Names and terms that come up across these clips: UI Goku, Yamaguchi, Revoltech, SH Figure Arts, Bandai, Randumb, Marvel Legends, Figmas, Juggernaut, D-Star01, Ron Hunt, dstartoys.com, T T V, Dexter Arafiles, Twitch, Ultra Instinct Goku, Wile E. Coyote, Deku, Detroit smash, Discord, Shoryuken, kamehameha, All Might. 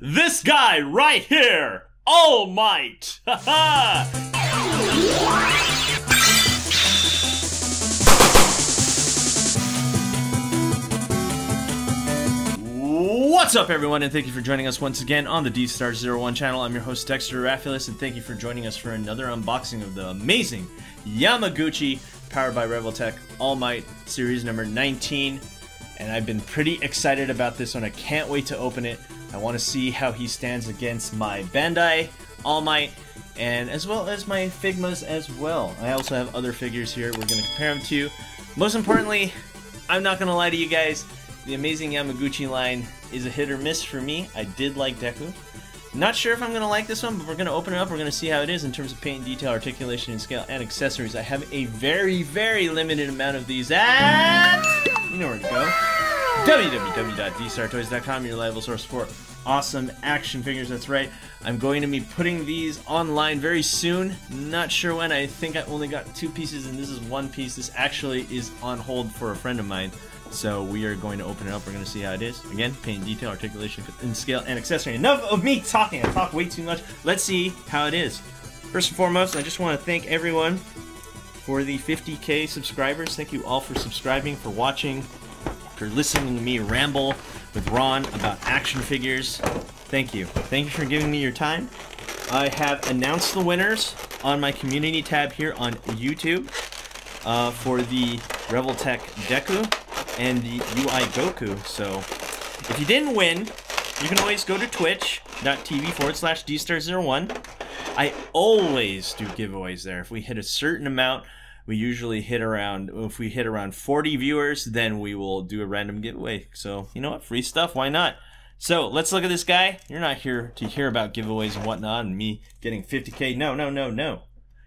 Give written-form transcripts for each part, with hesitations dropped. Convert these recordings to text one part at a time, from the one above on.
This guy right here, All Might. What's up, everyone, and thank you for joining us once again on the D-Star01 channel. I'm your host, Dexter Arafiles, and thank you for joining us for another unboxing of the amazing Yamaguchi, powered by Revoltech, All Might, series number 19. And I've been pretty excited about this one. I can't wait to open it. I want to see how he stands against my Bandai, All Might, and as well as my Figmas as well. I also have other figures here. We're going to compare them to. Most importantly, I'm not going to lie to you guys, the amazing Yamaguchi line is a hit or miss for me. I did like Deku. Not sure if I'm going to like this one, but we're going to open it up. We're going to see how it is in terms of paint, detail, articulation, and scale, and accessories. I have a very, very limited amount of these at... You know where to go. www.dstartoys.com, your reliable source for awesome action figures. That's right. I'm going to be putting these online very soon. Not sure when. I think I only got 2 pieces, and this is 1 piece. This actually is on hold for a friend of mine. So we are going to open it up. We're going to see how it is. Again, paint, detail, articulation, and scale, and accessory. Enough of me talking. I talk way too much. Let's see how it is. First and foremost, I just want to thank everyone for the 50K subscribers. Thank you all for subscribing, for watching, for listening to me ramble with Ron about action figures. Thank you. Thank you for giving me your time. I have announced the winners on my community tab here on YouTube for the Revoltech Deku and the UI Goku. So if you didn't win, you can always go to twitch.tv/dstar01. I always do giveaways there. If we hit a certain amount, we usually if we hit around 40 viewers, then we will do a random giveaway. So you know what, free stuff, why not? So let's look at this guy. You're not here to hear about giveaways and whatnot and me getting 50K. No, no, no, no.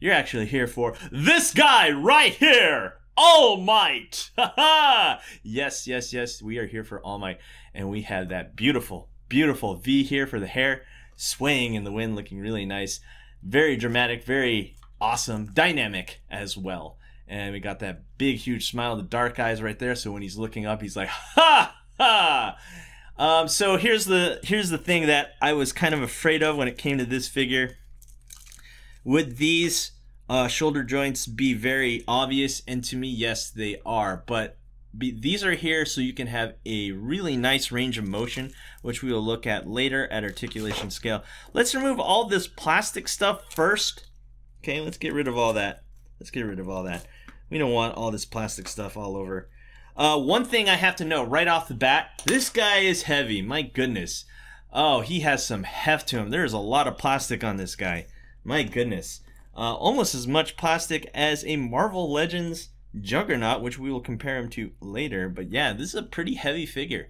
You're actually here for this guy right here, All Might. Yes, yes, yes, we are here for All Might, and we have that beautiful, beautiful V here for the hair, swaying in the wind, looking really nice. Very dramatic, very awesome, dynamic as well. And we got that big, huge smile, the dark eyes right there, so when he's looking up, he's like, ha, ha. So here's the thing that I was kind of afraid of when it came to this figure. Would these shoulder joints be very obvious? And to me, yes, they are, but these are here so you can have a really nice range of motion, which we will look at later at articulation scale. Let's remove all this plastic stuff first. Okay, let's get rid of all that. Let's get rid of all that. We don't want all this plastic stuff all over. One thing I have to know right off the bat, this guy is heavy. My goodness. Oh, he has some heft to him. There is a lot of plastic on this guy. My goodness. Almost as much plastic as a Marvel Legends Juggernaut, which we will compare him to later. But yeah, this is a pretty heavy figure.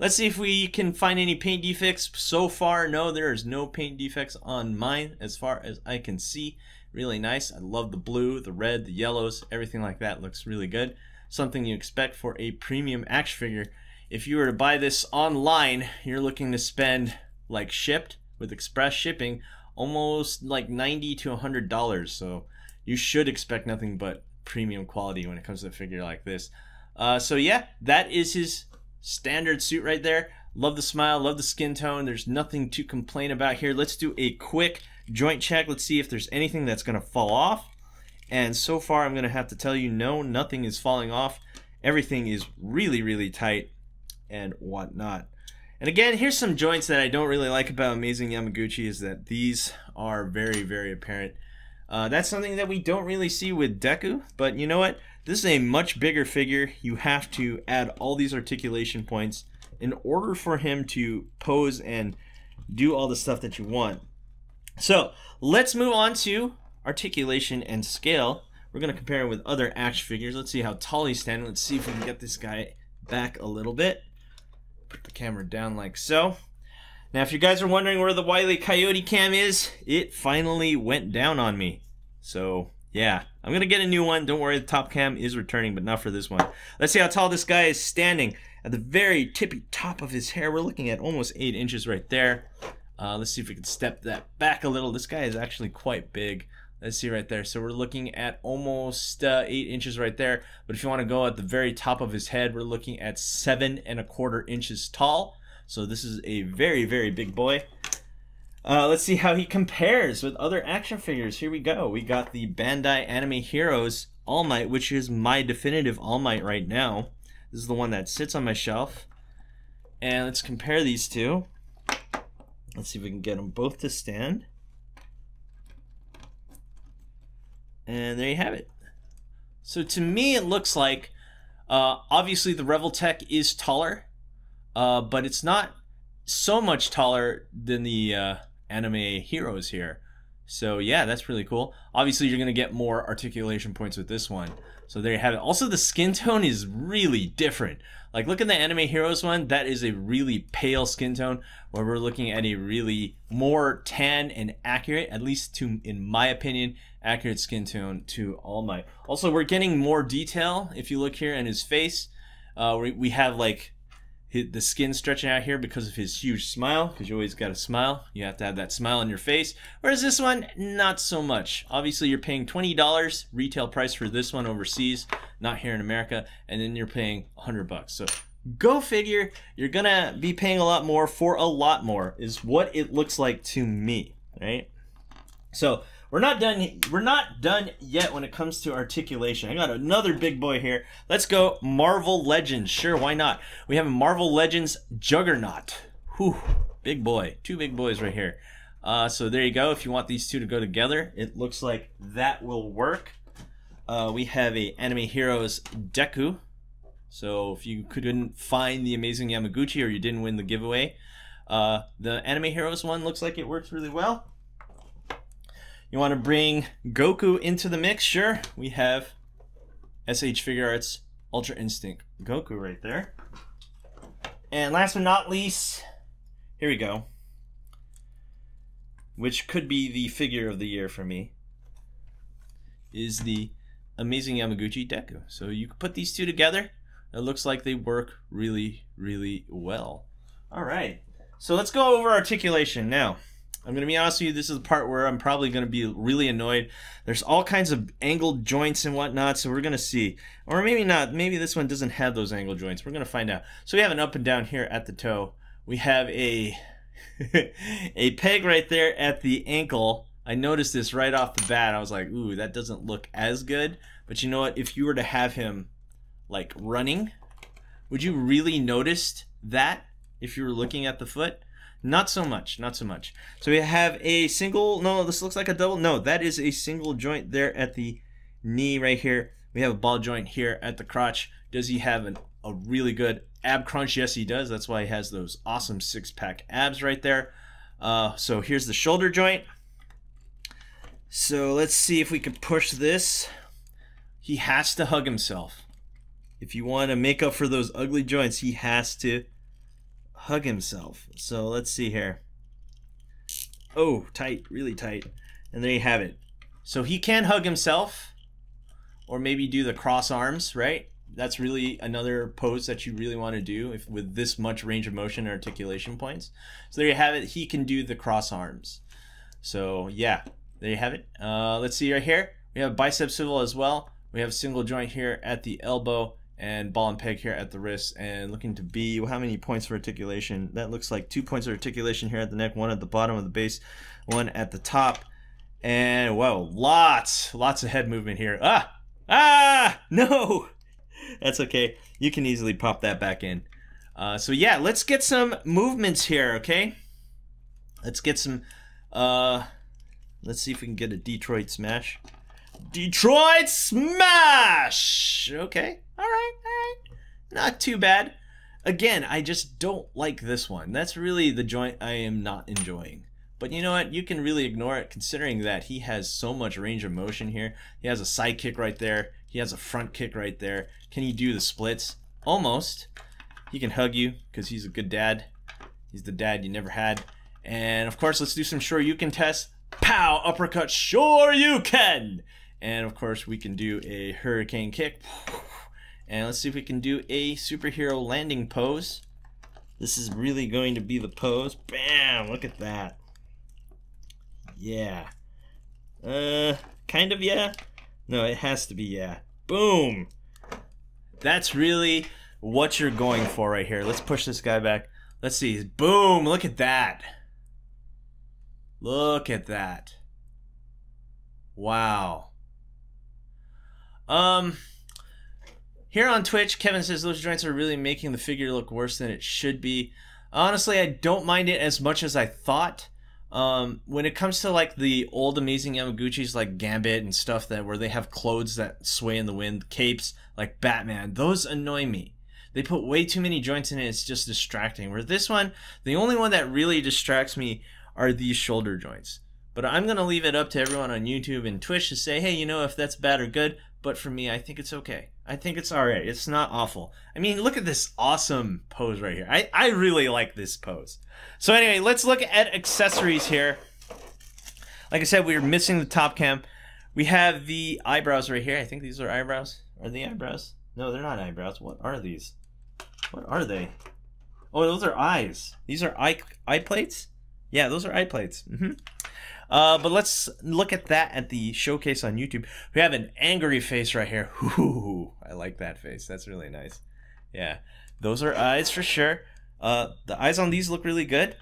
Let's see if we can find any paint defects. So far, no, there is no paint defects on mine as far as I can see. Really nice. I love the blue, the red, the yellows, everything like that looks really good. Something you expect for a premium action figure. If you were to buy this online, you're looking to spend, like shipped, with express shipping, almost like $90 to $100, so you should expect nothing but premium quality when it comes to a figure like this. So yeah, that is his standard suit right there. Love the smile, love the skin tone. There's nothing to complain about here. Let's do a quick joint check. Let's see if there's anything that's gonna fall off. And so far, I'm gonna have to tell you, no, nothing is falling off. Everything is really, really tight and whatnot. And again, here's some joints that I don't really like about Amazing Yamaguchi, is that these are very, very apparent. That's something that we don't really see with Deku, but you know what? This is a much bigger figure. You have to add all these articulation points in order for him to pose and do all the stuff that you want. So let's move on to articulation and scale. We're going to compare him with other action figures. Let's see how tall he's standing. Let's see if we can get this guy back a little bit. Put the camera down like so. Now, if you guys are wondering where the Wile E. Coyote cam is, it finally went down on me. So yeah, I'm gonna get a new one. Don't worry, the top cam is returning, but not for this one. Let's see how tall this guy is standing. At the very tippy top of his hair, we're looking at almost 8 inches right there. Let's see if we can step that back a little. This guy is actually quite big. Let's see right there. So we're looking at almost 8 inches right there. But if you want to go at the very top of his head, we're looking at 7 1/4 inches tall. So this is a very, very big boy. Let's see how he compares with other action figures. Here we go. We got the Bandai Anime Heroes All Might, which is my definitive All Might right now. This is the one that sits on my shelf. And let's compare these two. Let's see if we can get them both to stand. And there you have it. So to me, it looks like, obviously the Revoltech is taller, but it's not so much taller than the anime heroes here. So yeah, that's really cool. Obviously, you're gonna get more articulation points with this one. So there you have it. Also, the skin tone is really different. Like, look at the anime heroes one. That is a really pale skin tone, where we're looking at a really more tan and accurate, at least to, in my opinion, accurate skin tone to All Might. Also, we're getting more detail if you look here in his face. We have like the skin stretching out here because of his huge smile. Because you always got to smile. You have to have that smile on your face. Whereas this one, not so much. Obviously, you're paying $20 retail price for this one overseas, not here in America, and then you're paying $100. So go figure. You're gonna be paying a lot more for a lot more, is what it looks like to me, right? So we're not done. We're not done yet when it comes to articulation. I got another big boy here. Let's go Marvel Legends. Sure, why not? We have a Marvel Legends Juggernaut. Whew, big boy. Two big boys right here. So there you go. If you want these two to go together, it looks like that will work. We have a Anime Heroes Deku. So if you couldn't find the amazing Yamaguchi or you didn't win the giveaway, the Anime Heroes one looks like it works really well. You want to bring Goku into the mix? Sure. We have SH Figure Arts Ultra Instinct Goku right there. And last but not least, here we go. Which could be the figure of the year for me, is the amazing Yamaguchi Deku. So you could put these two together. It looks like they work really, really well. All right. So let's go over articulation now. I'm going to be honest with you, this is the part where I'm probably going to be really annoyed. There's all kinds of angled joints and whatnot, so we're going to see. Or maybe not. Maybe this one doesn't have those angled joints. We're going to find out. So we have an up and down here at the toe. We have a, a peg right there at the ankle. I noticed this right off the bat. I was like, ooh, that doesn't look as good. But you know what? If you were to have him, like, running, would you really notice that if you were looking at the foot? Not so much, not so much. So we have a single, no, this looks like a double. No, that is a single joint there at the knee right here. We have a ball joint here at the crotch. Does he have a really good ab crunch? Yes, he does. That's why he has those awesome six-pack abs right there. So here's the shoulder joint. So let's see if we can push this. He has to hug himself. If you want to make up for those ugly joints, he has to hug himself. So let's see here. Oh, tight, really tight. And there you have it. So he can hug himself, or maybe do the cross arms, right? That's really another pose that you really want to do if with this much range of motion and articulation points. So there you have it. He can do the cross arms. So yeah, there you have it. Let's see right here. We have bicep swivel as well. We have a single joint here at the elbow, and ball and peg here at the wrist, and looking to be, how many points for articulation? That looks like 2 points of articulation here at the neck, one at the bottom of the base, one at the top, and whoa, lots of head movement here. No, that's okay. You can easily pop that back in. So yeah, let's get some movements here, okay? Let's get some, let's see if we can get a Detroit smash. Detroit smash! Okay, all right. Not too bad. Again, I just don't like this one. That's really the joint I am not enjoying. But you know what? You can really ignore it, considering that he has so much range of motion here. He has a side kick right there. He has a front kick right there. Can he do the splits? Almost. He can hug you because he's a good dad. He's the dad you never had. And of course, let's do some Shoryuken tests. Pow! Uppercut. Shoryuken! And of course, we can do a hurricane kick. And let's see if we can do a superhero landing pose. This is really going to be the pose. Bam! Look at that. Yeah. Kind of yeah? No, it has to be yeah. Boom! That's really what you're going for right here. Let's push this guy back. Let's see. Boom! Look at that. Look at that. Wow. Here on Twitch, Kevin says those joints are really making the figure look worse than it should be. Honestly, I don't mind it as much as I thought. When it comes to like the old amazing Yamaguchis like Gambit and stuff that where they have clothes that sway in the wind, capes like Batman, those annoy me. They put way too many joints in it, it's just distracting. Where this one, the only one that really distracts me are these shoulder joints. But I'm going to leave it up to everyone on YouTube and Twitch to say, hey, you know, if that's bad or good. But for me, I think it's okay. I think it's all right. It's not awful. I mean, look at this awesome pose right here. I really like this pose. So anyway, let's look at accessories here. Like I said, we were missing the top cam. We have the eyebrows right here. I think these are eyebrows. Are they eyebrows? No, they're not eyebrows. What are these? What are they? Oh, those are eyes. These are eye plates? Yeah, those are eye plates. Mm-hmm. But let's look at that at the showcase on YouTube. We have an angry face right here. Ooh, I like that face. That's really nice. Yeah, those are eyes for sure. The eyes on these look really good.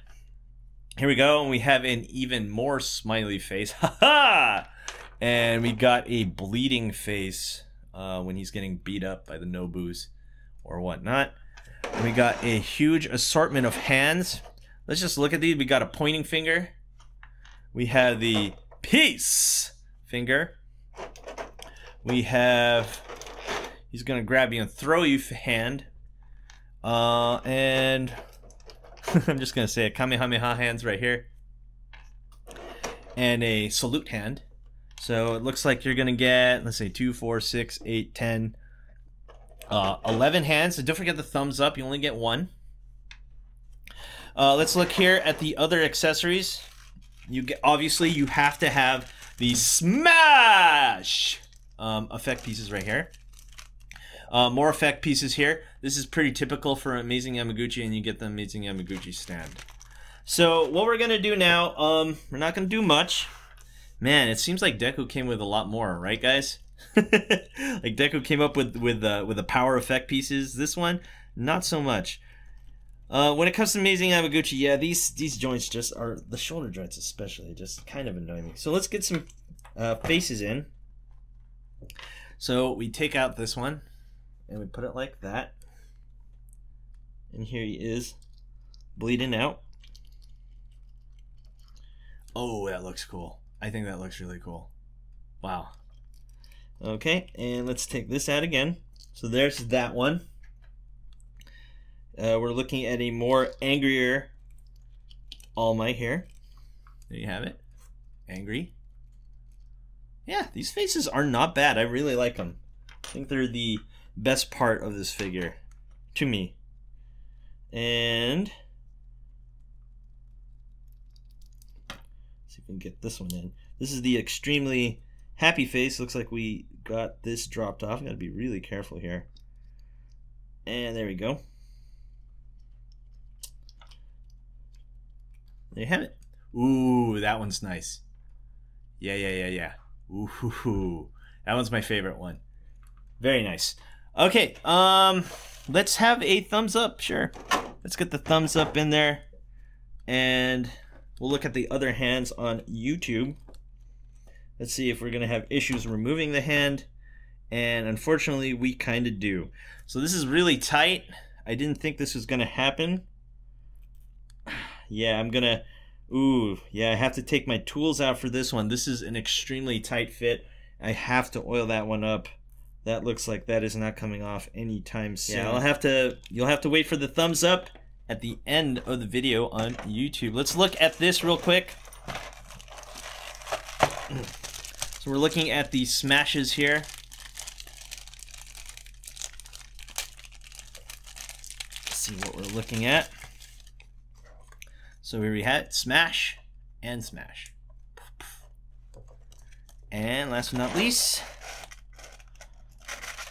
Here we go. And we have an even more smiley face. Ha ha! And we got a bleeding face when he's getting beat up by the Nobus or whatnot. And we got a huge assortment of hands. Let's just look at these. We got a pointing finger. We have the peace finger. We have, he's gonna grab you and throw you hand. And I'm just gonna say a kamehameha hands right here. And a salute hand. So it looks like you're gonna get, let's say 2, 4, 6, 8, 10, 11 hands. So don't forget the thumbs up, you only get one. Let's look here at the other accessories. You get, obviously you have to have the smash effect pieces right here. More effect pieces here. This is pretty typical for Amazing Yamaguchi, and you get the Amazing Yamaguchi stand. So what we're gonna do now, we're not gonna do much. Man, it seems like Deku came with a lot more, right, guys? Like Deku came up with the power effect pieces. This one, not so much. When it comes to Amazing Yamaguchi, yeah, these joints just are, the shoulder joints especially, just kind of annoy me. So let's get some faces in. So we take out this one, and we put it like that. And here he is, bleeding out. Oh, that looks cool. I think that looks really cool. Wow. Okay, and let's take this out again. So there's that one. We're looking at a more angrier All Might here. There you have it. Angry. Yeah, these faces are not bad. I really like them. I think they're the best part of this figure, to me. And let's see if we can get this one in. This is the extremely happy face. Looks like we got this dropped off. Gotta be really careful here. And there we go. There you have it. Ooh, that one's nice. Yeah, yeah, yeah, yeah. Ooh, hoo, hoo. That one's my favorite one. Very nice. Okay, let's have a thumbs up, sure. Let's get the thumbs up in there. And we'll look at the other hands on YouTube. Let's see if we're gonna have issues removing the hand. And unfortunately, we kinda do. So this is really tight. I didn't think this was gonna happen. Yeah, I'm gonna, ooh, yeah, I have to take my tools out for this one. This is an extremely tight fit. I have to oil that one up. That looks like that is not coming off anytime soon. Yeah, I'll have to, you'll have to wait for the thumbs up at the end of the video on YouTube. Let's look at this real quick. So we're looking at the smashes here. Let's see what we're looking at. So here we had smash and smash. And last but not least,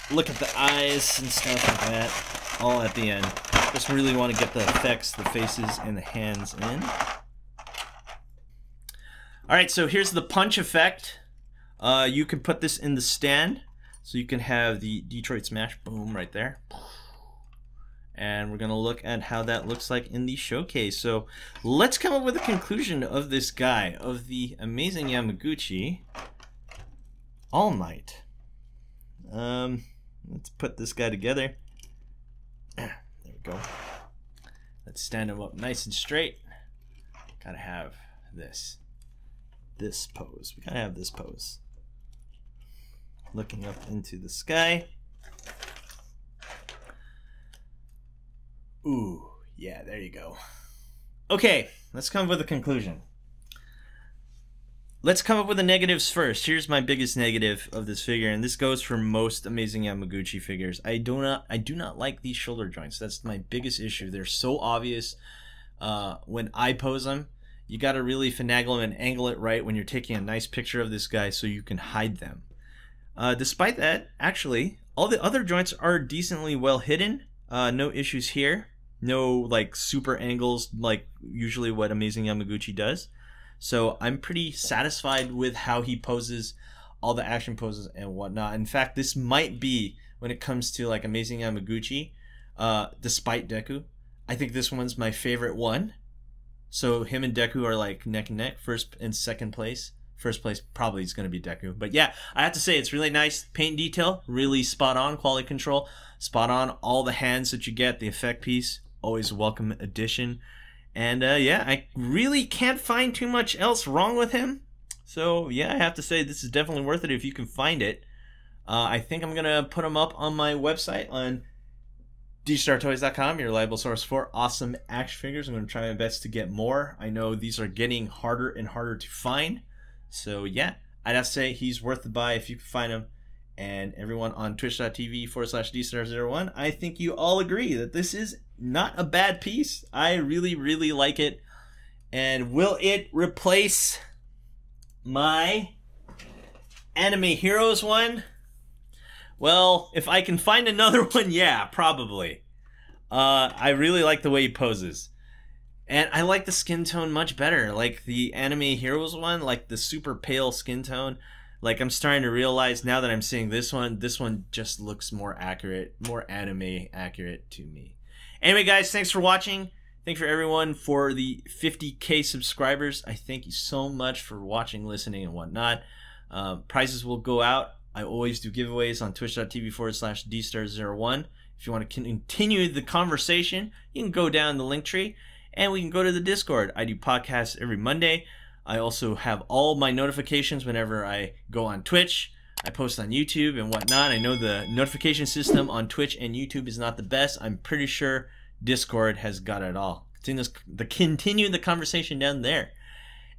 look at the eyes and stuff like that, all at the end. Just really want to get the effects, the faces, and the hands in. Alright, so here's the punch effect. You can put this in the stand, so you can have the Detroit smash, boom, right there. and we're going to look at how that looks like in the showcase. So let's come up with a conclusion of this guy, of the amazing Yamaguchi, All Might. Let's put this guy together. There we go. Let's stand him up nice and straight. Gotta have this pose. We gotta have this pose. Looking up into the sky. Ooh, yeah, there you go. Okay, let's come up with a conclusion. Let's come up with the negatives first. Here's my biggest negative of this figure, and this goes for most amazing Yamaguchi figures. I do not like these shoulder joints. That's my biggest issue. They're so obvious when I pose them. You got to really finagle them and angle it right when you're taking a nice picture of this guy so you can hide them. Despite that, actually, all the other joints are decently well hidden. No issues here. No like super angles like usually what amazing Yamaguchi does. So I'm pretty satisfied with how he poses, all the action poses and whatnot. In fact, this might be, when it comes to like amazing Yamaguchi, despite Deku, I think this one's my favorite one. So him and Deku are like neck and neck, first and second place. First place probably is going to be Deku. But yeah, I have to say it's really nice. Paint detail, really spot on. Quality control, spot on. All the hands that you get, the effect piece, always a welcome addition. And yeah, I really can't find too much else wrong with him. So yeah, I have to say this is definitely worth it if you can find it. I think I'm going to put him up on my website on dstartoys.com, your reliable source for awesome action figures. I'm going to try my best to get more. I know these are getting harder and harder to find. So yeah, I'd have to say he's worth the buy if you can find him. And everyone on twitch.tv/dstar01, I think you all agree that this is not a bad piece. I really, really like it. And will it replace my Anime Heroes one? Well, if I can find another one, yeah, probably. I really like the way he poses. And I like the skin tone much better. Like the Anime Heroes one, like the super pale skin tone. Like I'm starting to realize now that I'm seeing this one just looks more accurate, more anime accurate to me. Anyway, guys, thanks for watching. Thanks for everyone for the 50K subscribers. I thank you so much for watching, listening, and whatnot. Prizes will go out. I always do giveaways on twitch.tv/dstar01. If you want to continue the conversation, you can go down the link tree and we can go to the Discord. I do podcasts every Monday. I also have all my notifications whenever I go on Twitch. I post on YouTube and whatnot. I know the notification system on Twitch and YouTube is not the best. I'm pretty sure Discord has got it all. Continue the conversation down there.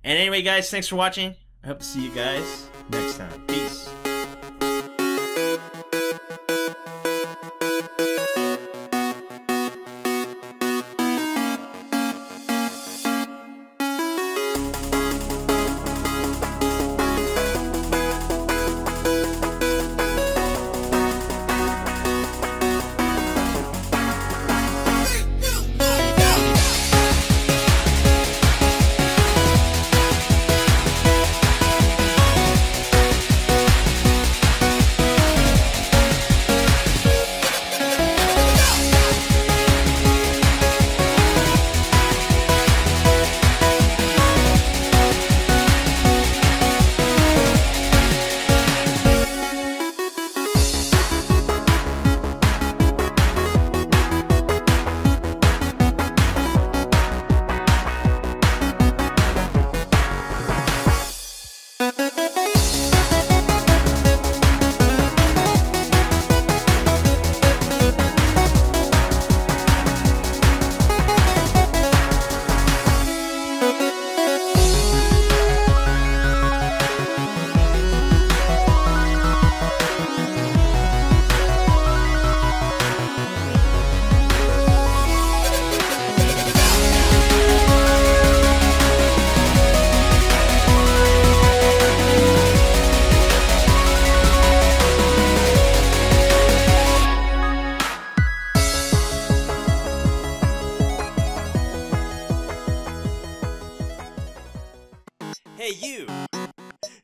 And anyway, guys, thanks for watching. I hope to see you guys next time. Peace. Hey you!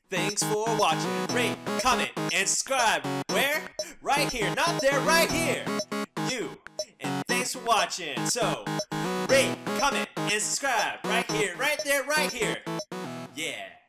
Thanks for watching. Rate, comment, and subscribe. Where? Right here. Not there, right here. You. And thanks thanks for watching. So, rate, comment, and subscribe right here, right there, right here. Yeah.